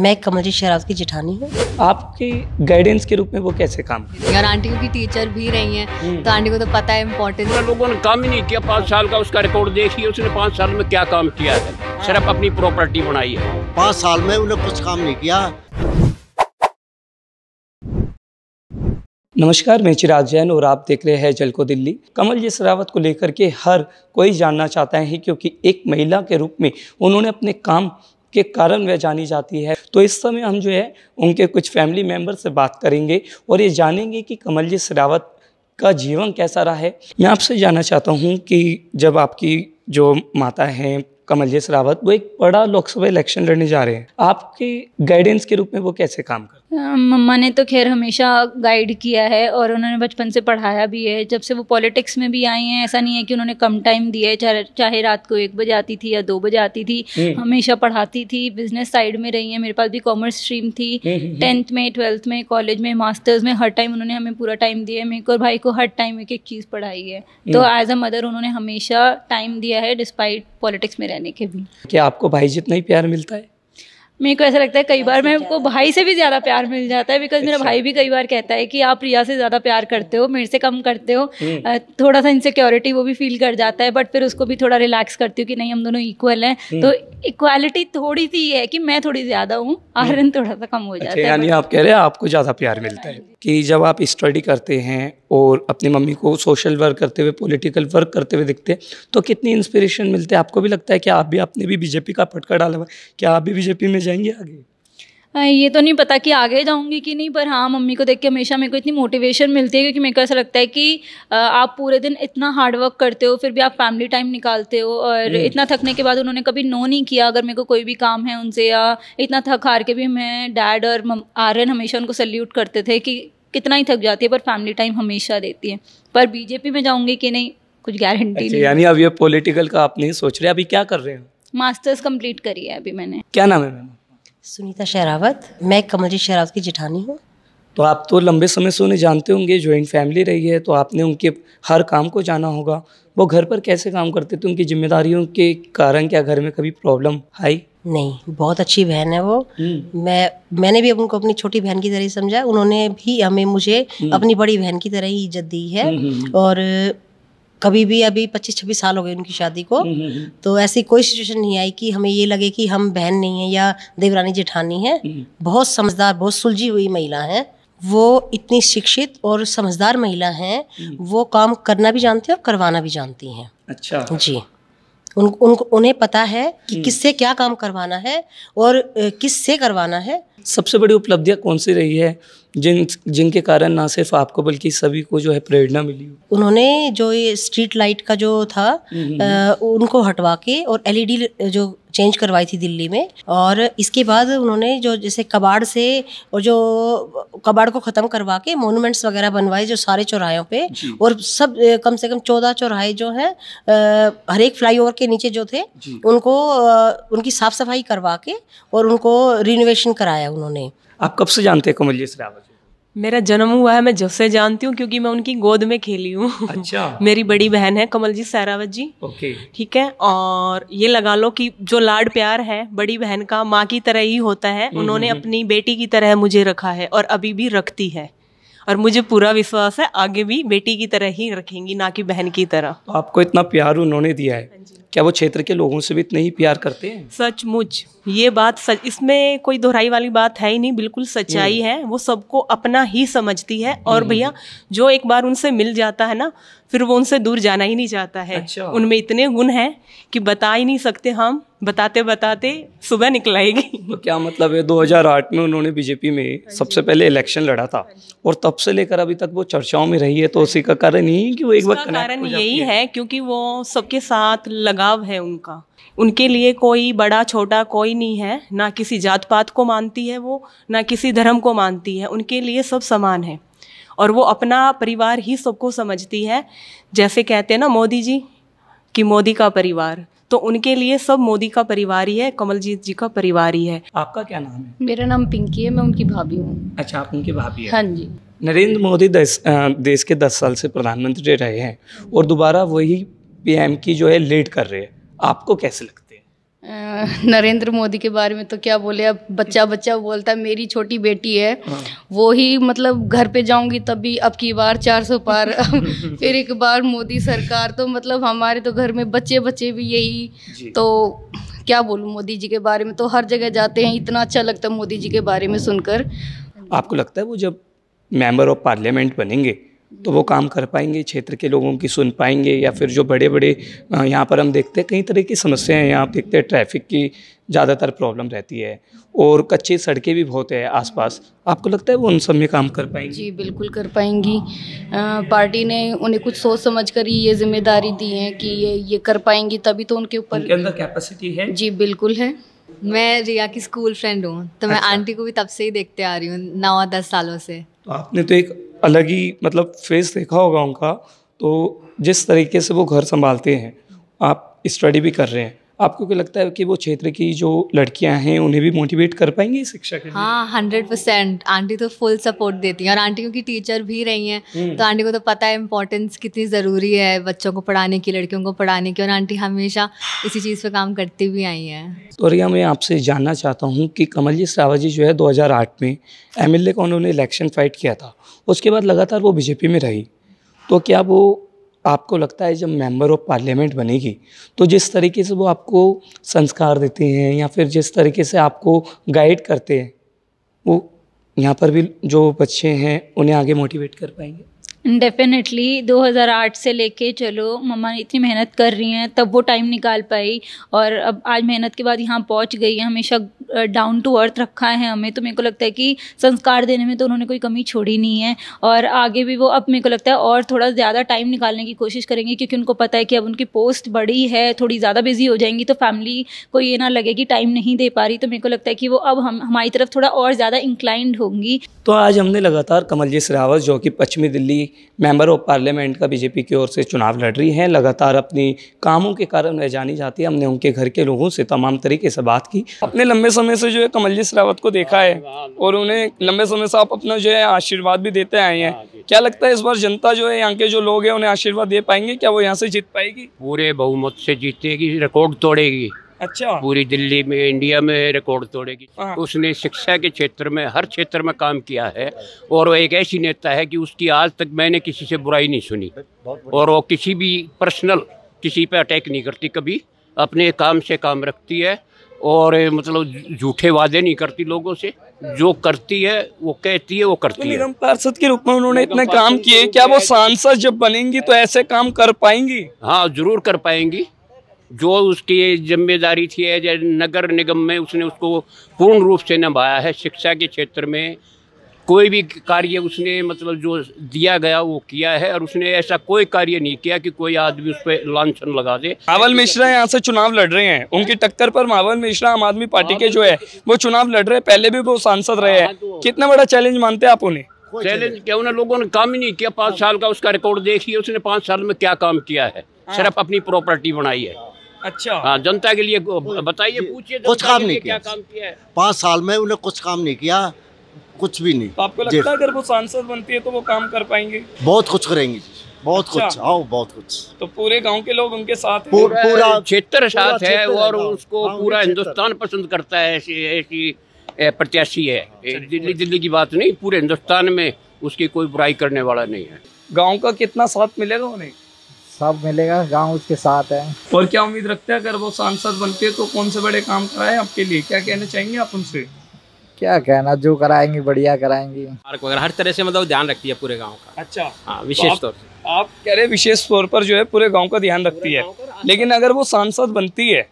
मैं कमलजीत शेरावत की जेठानी हूँ। आपके गाइडेंस के रूप में वो कैसे काम किया? और आंटी की टीचर भी रही हैं, तो आंटी को तो पता है इम्पोर्टेंट। लोगों ने काम ही नहीं किया 5 साल का, उसका रिकॉर्ड देखिए उसने 5 साल में क्या काम किया है, सिर्फ अपनी प्रॉपर्टी बनाई है। 5 साल में उन्होंने कुछ काम नहीं किया। नमस्कार, मैं चिराग जैन और आप देख रहे हैं झलको दिल्ली। कमलजीत शेरावत को लेकर के हर कोई जानना चाहता है क्योंकि एक महिला के रूप में उन्होंने अपने काम के कारण वह जानी जाती है। तो इस समय हम जो है उनके कुछ फैमिली मेंबर से बात करेंगे और ये जानेंगे कि कमलजीत शेरावत का जीवन कैसा रहा है। मैं आपसे जानना चाहता हूँ कि जब आपकी जो माता हैं कमलजीत शेरावत, वो एक बड़ा लोकसभा इलेक्शन लड़ने जा रहे हैं, आपके गाइडेंस के रूप में वो कैसे काम कर? मम्मा ने तो खैर हमेशा गाइड किया है और उन्होंने बचपन से पढ़ाया भी है। जब से वो पॉलिटिक्स में भी आई हैं, ऐसा नहीं है कि उन्होंने कम टाइम दिया है। चाहे रात को 1 बजे आती थी या 2 बजे आती थी, हमेशा पढ़ाती थी। बिजनेस साइड में रही है। मेरे पास भी कॉमर्स स्ट्रीम थी। 10th में, 12th में, कॉलेज में, मास्टर्स में, हर टाइम उन्होंने हमें पूरा टाइम दिया है। मेरे को और भाई को हर टाइम एक एक चीज़ पढ़ाई है। तो एज अ मदर उन्होंने हमेशा टाइम दिया है डिस्पाइट पॉलिटिक्स में रहने के भी। क्या आपको भाई जितना ही प्यार मिलता है? मेरे को ऐसा लगता है कई बार मेरे को भाई से भी ज़्यादा प्यार मिल जाता है। बिकॉज मेरा भाई भी कई बार कहता है कि आप रिया से ज़्यादा प्यार करते हो, मेरे से कम करते हो। थोड़ा सा इनसिक्योरिटी वो भी फील कर जाता है, बट फिर उसको भी थोड़ा रिलैक्स करती हूँ कि नहीं, हम दोनों इक्वल हैं। तो इक्वालिटी थोड़ी सी है कि मैं थोड़ी ज़्यादा हूँ, आर्यन थोड़ा सा कम हो जाता है। यानी आप कह रहे हैं आपको ज़्यादा प्यार मिलता है। कि जब आप स्टडी करते हैं और अपनी मम्मी को सोशल वर्क करते हुए, पॉलिटिकल वर्क करते हुए दिखते हैं, तो कितनी इंस्पिरेशन मिलते हैं। आपको भी लगता है कि आप भी, आपने भी बीजेपी का फटका डाला हुआ, क्या आप भी बीजेपी में जाएंगे आगे? ये तो नहीं पता कि आगे जाऊंगी कि नहीं, पर हाँ मम्मी को देख के हमेशा मेरे को इतनी मोटिवेशन मिलती है। क्योंकि मेरे को ऐसा लगता है कि आप पूरे दिन इतना हार्डवर्क करते हो, फिर भी आप फैमिली टाइम निकालते हो। और इतना थकने के बाद उन्होंने कभी नो नहीं किया अगर मेरे को कोई भी काम है उनसे। या इतना थक हार के भी मैं डैड और आर्यन हमेशा उनको सल्यूट करते थे कि कितना ही थक जाती है पर फैमिली टाइम हमेशा देती है। पर बीजेपी में जाऊंगी कि नहीं, कुछ गारंटी नहीं। यानी अब ये पॉलिटिकल का आप नहीं सोच रहे? अभी क्या कर रहे हो? मास्टर्स कंप्लीट करी है अभी मैंने। क्या नाम है मैम? सुनीता शेरावत। मैं कमलजीत शेरावत की जेठानी हूँ। तो आप तो लंबे समय से उन्हें जानते होंगे, ज्वाइंट फैमिली रही है, तो आपने उनके हर काम को जाना होगा। वो घर पर कैसे काम करते थे? उनकी जिम्मेदारियों के कारण क्या घर में कभी प्रॉब्लम आई? नहीं, बहुत अच्छी बहन है वो। मैंने भी उनको अपनी छोटी बहन की तरह ही समझा। उन्होंने भी हमें, मुझे अपनी बड़ी बहन की तरह ही इज्जत दी है। और कभी भी, अभी 25-26 साल हो गए उनकी शादी को, तो ऐसी कोई सिचुएशन नहीं आई कि हमें ये लगे कि हम बहन नहीं हैं या देवरानी जेठानी हैं। बहुत समझदार, बहुत सुलझी हुई महिला हैं वो। इतनी शिक्षित और समझदार महिला हैं वो। काम करना भी जानती हैं और करवाना भी जानती हैं। अच्छा जी। उन्हें पता है कि किससे क्या काम करवाना है और किससे करवाना है। सबसे बड़ी उपलब्धियाँ कौन सी रही है जिनके कारण ना सिर्फ आपको बल्कि सभी को जो है प्रेरणा मिली? उन्होंने जो ये स्ट्रीट लाइट का जो था उनको हटवा के और LED जो चेंज करवाई थी दिल्ली में। और इसके बाद उन्होंने जो जैसे कबाड़ से, और जो कबाड़ को ख़त्म करवा के मोनूमेंट्स वगैरह बनवाए जो सारे चौराहों पे। और सब कम से कम 14 चौराहे जो हैं, हर एक फ्लाईओवर के नीचे जो थे उनको उनकी साफ़ सफाई करवा के और उनको रिनोवेशन कराया उन्होंने। आप कब से जानते हैं कमलजीत शेरावत? मेरा जन्म हुआ है, मैं जब से जानती हूँ क्योंकि मैं उनकी गोद में खेली हूँ। अच्छा। मेरी बड़ी बहन है कमलजीत शेरावत जी। ओके, ठीक है। और ये लगा लो कि जो लाड प्यार है बड़ी बहन का, माँ की तरह ही होता है। उन्होंने अपनी बेटी की तरह मुझे रखा है और अभी भी रखती है। और मुझे पूरा विश्वास है आगे भी बेटी की तरह ही रखेंगी, ना कि बहन की तरह। तो आपको इतना प्यार उन्होंने दिया है, क्या वो क्षेत्र के लोगों से भी इतने ही प्यार करते हैं? सचमुच ये बात इसमें कोई दोहराई वाली बात है ही नहीं, बिल्कुल सच्चाई है। वो सबको अपना ही समझती है। और भैया जो एक बार उनसे मिल जाता है ना, फिर वो उनसे दूर जाना ही नहीं चाहता है। अच्छा। उनमें इतने गुण हैं कि बता ही नहीं सकते हम, बताते बताते सुबह निकलाएगी। तो क्या मतलब है, 2008 में उन्होंने बीजेपी में सबसे पहले इलेक्शन लड़ा था और तब से लेकर अभी तक वो चर्चाओं में रही है। तो उसी का कारण यही कि वो एक बार, कारण यही है क्योंकि वो सबके साथ लगाव है उनका। उनके लिए कोई बड़ा छोटा कोई नहीं है, ना किसी जात पात को मानती है वो, ना किसी धर्म को मानती है। उनके लिए सब समान है और वो अपना परिवार ही सबको समझती है। जैसे कहते हैं ना मोदी जी कि मोदी का परिवार, तो उनके लिए सब मोदी का परिवार ही है, कमलजीत जी का परिवार ही है। आपका क्या नाम है? मेरा नाम पिंकी है, मैं उनकी भाभी हूँ। अच्छा, आप उनकी भाभी हैं? हाँ जी। नरेंद्र मोदी देश के 10 साल से प्रधानमंत्री रहे हैं और दोबारा वही PM की जो है लीड कर रहे हैं, आपको कैसे लगते हैं? नरेंद्र मोदी के बारे में तो क्या बोले, अब बच्चा बच्चा बोलता है। मेरी छोटी बेटी है वो ही मतलब घर पे जाऊंगी तब भी अब की बार 400 पार फिर एक बार मोदी सरकार, तो मतलब हमारे तो घर में बच्चे बच्चे भी यही। तो क्या बोलूं मोदी जी के बारे में, तो हर जगह जाते हैं, इतना अच्छा लगता है मोदी जी के बारे में सुनकर। आपको लगता है वो जब मेंबर ऑफ पार्लियामेंट बनेंगे तो वो काम कर पाएंगे, क्षेत्र के लोगों की सुन पाएंगे, या फिर जो बड़े बड़े यहाँ पर हम देखते हैं कई तरह की समस्याएं हैं। यहाँ आप देखते हैं ट्रैफिक की ज़्यादातर प्रॉब्लम रहती है और कच्ची सड़कें भी बहुत है आसपास। आपको लगता है वो उन सब में काम कर पाएंगी? जी बिल्कुल कर पाएंगी। पार्टी ने उन्हें कुछ सोच समझ कर ही ये जिम्मेदारी दी है कि ये कर पाएंगी, तभी तो उनके ऊपर उनके अंदर कैपेसिटी है। जी बिल्कुल है। मैं रिया की स्कूल फ्रेंड हूँ, तो मैं आंटी को भी तब से ही देखते आ रही हूँ, 9-10 सालों से। तो आपने तो एक अलग ही मतलब फेस देखा होगा उनका, तो जिस तरीके से वो घर संभालते हैं, आप स्टडी भी कर रहे हैं, आपको क्या लगता है कि वो क्षेत्र की जो लड़कियां हैं उन्हें भी मोटिवेट कर पाएंगी शिक्षा के लिए? हाँ 100%। आंटी तो फुल सपोर्ट देती हैं, और आंटी क्योंकि टीचर भी रही हैं तो आंटी को तो पता है इम्पोर्टेंस कितनी ज़रूरी है बच्चों को पढ़ाने की, लड़कियों को पढ़ाने की, और आंटी हमेशा इसी चीज़ पर काम करती भी आई हैं। तो रिया मैं आपसे जानना चाहता हूँ कि कमलजीत सरावत जी जो है 2008 में MLA का उन्होंने इलेक्शन फाइट किया था, उसके बाद लगातार वो BJP में रही, तो क्या वो आपको लगता है जब मेंबर ऑफ पार्लियामेंट बनेगी तो जिस तरीके से वो आपको संस्कार देते हैं या फिर जिस तरीके से आपको गाइड करते हैं वो यहाँ पर भी जो बच्चे हैं उन्हें आगे मोटिवेट कर पाएंगे? डेफिनेटली 2008 से लेके चलो मम्मा इतनी मेहनत कर रही हैं तब वो टाइम निकाल पाई, और अब आज मेहनत के बाद यहाँ पहुँच गई है। हमेशा डाउन टू अर्थ रखा है हमें, तो मेरे को लगता है कि संस्कार देने में तो उन्होंने कोई कमी छोड़ी नहीं है, और आगे भी वो अब मेरे को लगता है और थोड़ा ज़्यादा टाइम निकालने की कोशिश करेंगे, क्योंकि उनको पता है कि अब उनकी पोस्ट बड़ी है, थोड़ी ज़्यादा बिजी हो जाएंगी तो फैमिली को ये ना लगे कि टाइम नहीं दे पा रही। तो मेरे को लगता है कि वो अब हमारी तरफ थोड़ा और ज़्यादा इंक्लाइंड होंगी। तो आज हमने लगातार कमलजीत सरावत जो कि पश्चिमी दिल्ली मेंबर ऑफ पार्लियामेंट का BJP की ओर से चुनाव लड़ रही हैं, लगातार अपनी कामों के कारण वह जानी जाती है। हमने उनके घर के लोगों से तमाम तरीके से बात की, अपने लंबे समय से जो है कमलजीत सरावत को देखा है और उन्हें लंबे समय से आप अपना जो है आशीर्वाद भी देते आए हैं। क्या लगता है इस बार जनता जो है यहाँ के जो लोग हैं उन्हें आशीर्वाद दे पाएंगे? क्या वो यहाँ से जीत पाएगी? पूरे बहुमत से जीतेगी, रिकॉर्ड तोड़ेगी। अच्छा। पूरी दिल्ली में, इंडिया में रिकॉर्ड तोड़ेगी। उसने शिक्षा के क्षेत्र में, हर क्षेत्र में काम किया है, और वो एक ऐसी नेता है कि उसकी आज तक मैंने किसी से बुराई नहीं सुनी, और वो किसी भी पर्सनल किसी पे अटैक नहीं करती, कभी अपने काम से काम रखती है, और मतलब झूठे वादे नहीं करती लोगों से, जो करती है वो कहती है वो करती है। निगम पार्षद के रूप में उन्होंने इतने काम किए, क्या वो सांसद जब बनेंगी तो ऐसे काम कर पाएंगी? हाँ जरूर कर पाएंगी। जो उसकी जिम्मेदारी थी नगर निगम में, उसने उसको पूर्ण रूप से निभाया है। शिक्षा के क्षेत्र में कोई भी कार्य उसने मतलब जो दिया गया वो किया है, और उसने ऐसा कोई कार्य नहीं किया कि कोई आदमी उस पर लांछन लगा दे। मावल मिश्रा यहाँ से चुनाव लड़ रहे हैं, उनकी टक्कर पर मावल मिश्रा आम आदमी पार्टी के जो है वो चुनाव लड़ रहे हैं, पहले भी वो सांसद रहे हैं। कितना बड़ा चैलेंज मानते हैं आप उन्हें? चैलेंज क्या, उन्हें लोगों ने काम ही नहीं किया। 5 साल का उसका रिकॉर्ड देखिए, उसने 5 साल में क्या काम किया है, सिर्फ अपनी प्रॉपर्टी बनाई है। अच्छा। हाँ जनता के लिए बताइए, पूछिए, कुछ काम नहीं किया, क्या काम किया है 5 साल में? उन्हें कुछ काम नहीं किया, कुछ भी नहीं। तो आपको लगता है अगर वो सांसद बनती है तो वो काम कर पाएंगे? बहुत कुछ करेंगे, बहुत कुछ। हाँ बहुत कुछ। तो पूरे गांव के लोग उनके साथ, पूरा क्षेत्र साथ है, और उसको पूरा हिंदुस्तान पसंद करता है। ऐसी प्रत्याशी है, दिल्ली की बात नहीं, पूरे हिंदुस्तान में उसकी कोई बुराई करने वाला नहीं है। गाँव का कितना साथ मिलेगा उन्हें? सब मिलेगा, गांव उसके साथ है। और क्या उम्मीद रखते हैं अगर वो सांसद बनते हैं तो कौन से बड़े काम कराए आपके लिए? क्या कहना चाहेंगे आप उनसे? क्या कहना, जो कराएंगी बढ़िया कराएंगी। हर तरह से मतलब ध्यान रखती है पूरे गांव का। अच्छा। हाँ विशेष तौर पर आप कह रहे, विशेष तौर पर जो है पूरे गांव का ध्यान रखती है, लेकिन अगर वो सांसद बनती है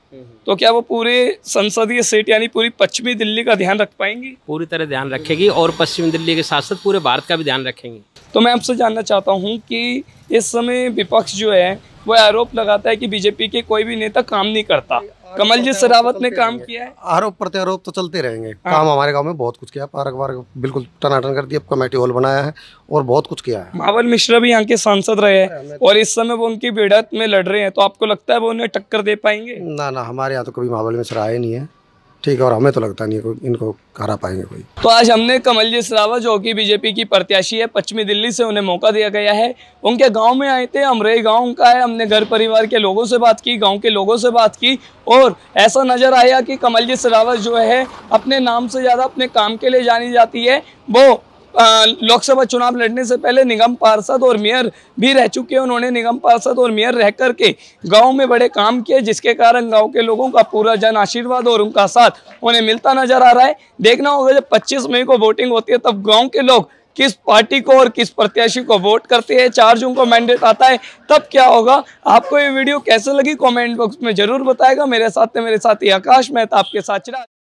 तो क्या वो पूरे संसदीय सीट यानी पूरी पश्चिमी दिल्ली का ध्यान रख पाएंगी? पूरी तरह ध्यान रखेगी, और पश्चिमी दिल्ली के साथ साथ पूरे भारत का भी ध्यान रखेंगी। तो मैं आपसे जानना चाहता हूं कि इस समय विपक्ष जो है वो आरोप लगाता है कि BJP के कोई भी नेता काम नहीं करता, कमलजीत सरावत ने काम किया है। आरोप प्रत्यारोप तो चलते रहेंगे। काम हमारे गांव में बहुत कुछ किया, पार्क वार्क बिल्कुल टनाटन कर दिया, कमेटी हॉल बनाया है और बहुत कुछ किया है। मावल मिश्रा भी यहाँ के सांसद रहे हैं और इस समय वो उनकी बेड़त में लड़ रहे हैं, तो आपको लगता है वो उन्हें टक्कर दे पाएंगे? ना ना, हमारे यहाँ तो कभी मावल मिश्रा आए नहीं है, ठीक है, और हमें तो लगता नहीं है इनको हरा पाएंगे कोई। तो आज हमने कमलजीत शेरावत जो कि बीजेपी की प्रत्याशी है पश्चिमी दिल्ली से, उन्हें मौका दिया गया है। उनके गांव में आए थे, अमरेई गांव उनका है। हमने घर परिवार के लोगों से बात की, गांव के लोगों से बात की, और ऐसा नज़र आया कि कमलजीत शेरावत जो है अपने नाम से ज़्यादा अपने काम के लिए जानी जाती है। वो लोकसभा चुनाव लड़ने से पहले निगम पार्षद और मेयर भी रह चुके हैं। उन्होंने निगम पार्षद और मेयर रह कर के गाँव में बड़े काम किए, जिसके कारण गांव के लोगों का पूरा जन आशीर्वाद और उनका साथ उन्हें मिलता नजर आ रहा है। देखना होगा जब 25 मई को वोटिंग होती है तब गांव के लोग किस पार्टी को और किस प्रत्याशी को वोट करते हैं। 4 जून को मैंडेट आता है, तब क्या होगा। आपको ये वीडियो कैसे लगी कमेंट बॉक्स में जरूर बताएगा। मेरे साथ आकाश मेहता, आपके साथ चिराग।